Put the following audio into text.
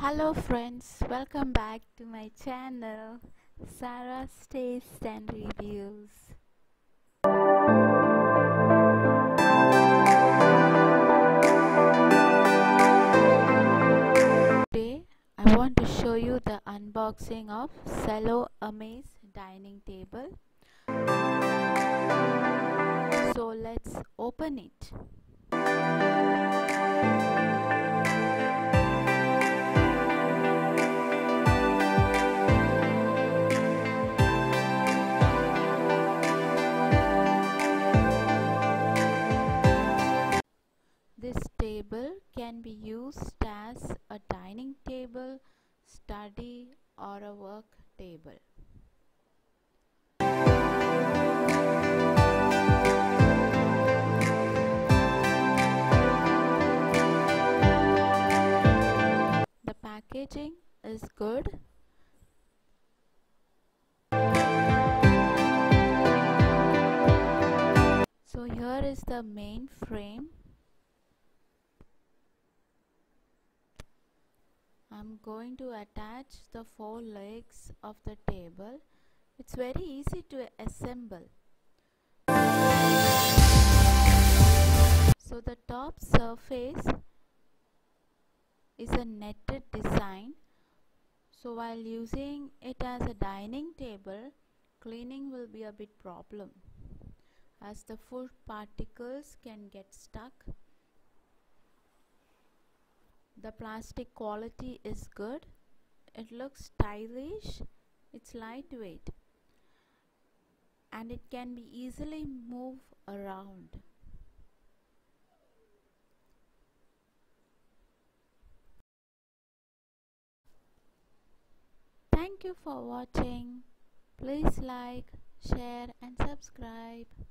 Hello friends, welcome back to my channel, Sarah's Tastes and Reviews. Today, I want to show you the unboxing of Cello Amaze dining table. So let's open it. Can be used as a dining table, study or a work table. The packaging is good. So here is the main frame. I'm going to attach the four legs of the table. It's very easy to assemble. So the top surface is a netted design. So while using it as a dining table, cleaning will be a bit problem as the food particles can get stuck. The plastic quality is good. It looks stylish. It's lightweight and it can be easily moved around. Thank you for watching. Please like, share and subscribe.